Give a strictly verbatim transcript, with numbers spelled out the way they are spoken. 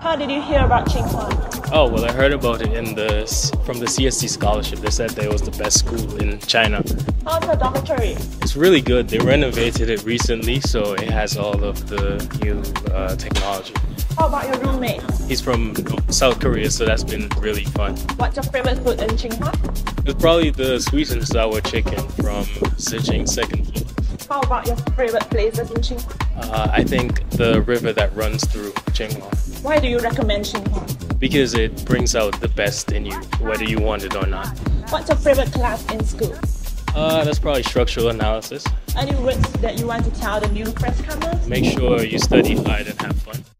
How did you hear about Tsinghua? Oh, well, I heard about it in the from the C S C scholarship. They said that it was the best school in China. How's the dormitory? It's really good. They renovated it recently, so it has all of the new uh, technology. How about your roommate? He's from South Korea, so that's been really fun. What's your favorite food in Tsinghua? It's probably the sweet and sour chicken from Zijing Second Floor. How about your favorite places in Tsinghua? Uh, I think the river that runs through Tsinghua. Why do you recommend Tsinghua? Because it brings out the best in you, whether you want it or not. What's your favorite class in school? Uh, that's probably structural analysis. Any words that you want to tell the new fresh comers? Make sure you study hard and have fun.